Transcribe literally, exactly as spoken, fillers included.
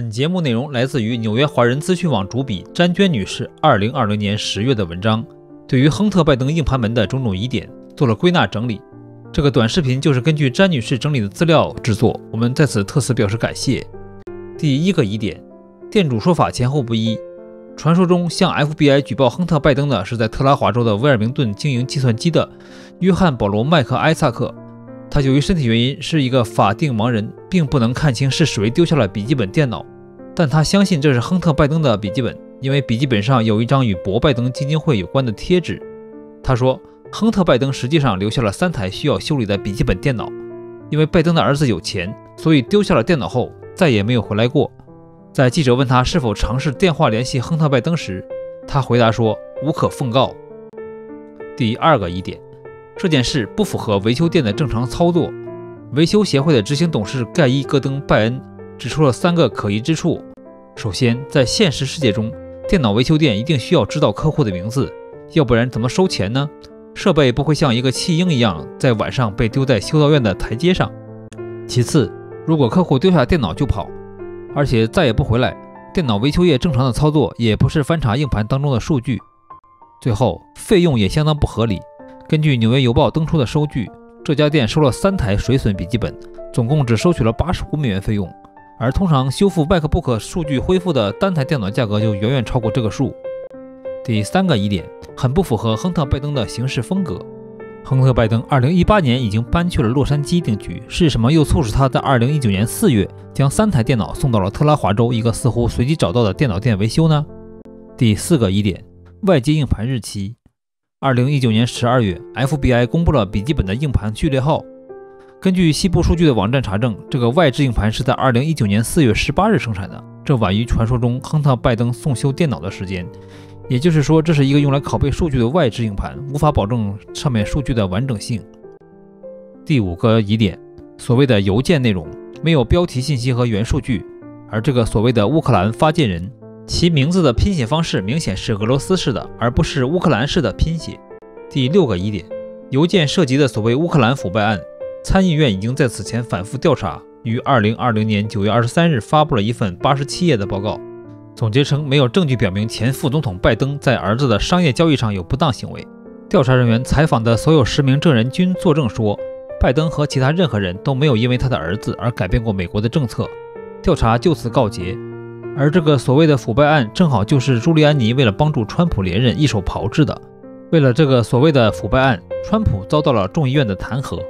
本节目内容来自于纽约华人资讯网主笔詹娟女士二零二零年十月的文章，对于亨特·拜登硬盘门的种种疑点做了归纳整理。这个短视频就是根据詹女士整理的资料制作，我们在此特此表示感谢。第一个疑点，店主说法前后不一。传说中向 F B I 举报亨特·拜登的是在特拉华州的威尔明顿经营计算机的约翰·保罗·麦克埃萨克。他由于身体原因是一个法定盲人，并不能看清是谁丢下了笔记本电脑，但他相信这是亨特·拜登的笔记本。因为笔记本上有一张与博拜登基金会有关的贴纸。他说，亨特·拜登实际上留下了三台需要修理的笔记本电脑，因为拜登的儿子有钱，所以丢下了电脑后再也没有回来过。在记者问他是否尝试电话联系亨特·拜登时，他回答说无可奉告。第二个疑点，这件事不符合维修店的正常操作。维修协会的执行董事盖伊·戈登·拜恩指出了三个可疑之处。首先，在现实世界中，电脑维修店一定需要知道客户的名字，要不然怎么收钱呢？设备不会像一个弃婴一样在晚上被丢在修道院的台阶上。其次，如果客户丢下电脑就跑，而且再也不回来，电脑维修业正常的操作也不是翻查硬盘当中的数据。最后，费用也相当不合理。根据《纽约邮报》登出的收据，这家店收了三台水损笔记本，总共只收取了八十五美元费用。而通常修复 MacBook 数据恢复的单台电脑价格就远远超过这个数。第三个疑点，很不符合亨特·拜登的行事风格。亨特·拜登二零一八年已经搬去了洛杉矶定居，是什么又促使他在二零一九年四月将三台电脑送到了特拉华州一个似乎随机找到的电脑店维修呢？第四个疑点，外接硬盘日期。二零一九年十二月 ，F B I 公布了笔记本的硬盘序列号。根据西部数据的网站查证，这个外置硬盘是在二零一九年四月十八日生产的，这晚于传说中亨特·拜登送修电脑的时间。也就是说，这是一个用来拷贝数据的外置硬盘，无法保证上面数据的完整性。第五个疑点，所谓的邮件内容没有标题信息和原数据，而这个所谓的乌克兰发件人，其名字的拼写方式明显是俄罗斯式的，而不是乌克兰式的拼写。第六个疑点，邮件涉及的所谓乌克兰腐败案，参议院已经在此前反复调查，于二零二零年九月二十三日发布了一份八十七页的报告，总结称没有证据表明前副总统拜登在儿子的商业交易上有不当行为。调查人员采访的所有十名证人均作证说，拜登和其他任何人都没有因为他的儿子而改变过美国的政策。调查就此告结。而这个所谓的腐败案，正好就是朱利安尼为了帮助川普连任一手炮制的。为了这个所谓的腐败案，川普遭到了众议院的弹劾。